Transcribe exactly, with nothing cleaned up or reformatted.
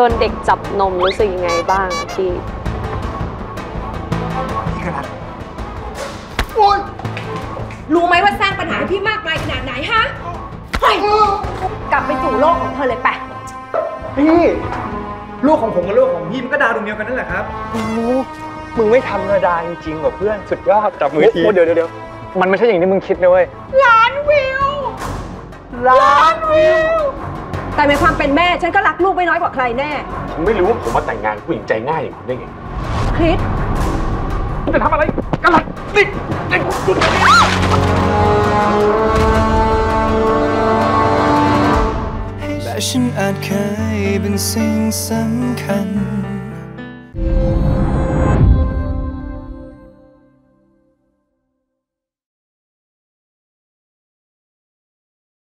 โดนเด็กจับนมรู้สึกยังไงบ้างพี่พี่กระดาษโอ๊ยรู้ไหมว่าสร้างปัญหาให้พี่มากมายขนาดไหนฮะเฮ้ยกลับไปสู่โลกของเธอเลยไปพี่ลูกของผมกับลูกของพี่มันก็ดาวดวงเดียวกันนั่นแหละครับมึงไม่ทำนาดาจริงๆหรอเพื่อนสุดยอดจับมือทีเดี๋ยวเดี๋ยวมันไม่ใช่อย่างที่มึงคิดนะเว้ยล้านวิวล้านวิวแต่ในความเป็นแม่ฉันก็รักลูกไม่น้อยกว่าใครแน่ผมไม่รู้ว่าผมมาแต่งงานผู้หญิงใจง่ายอย่างคุณได้ไงคริสจะทำอะไรกันล่ะนี่และฉันอาจเคยเป็นสิ่งสำคัญ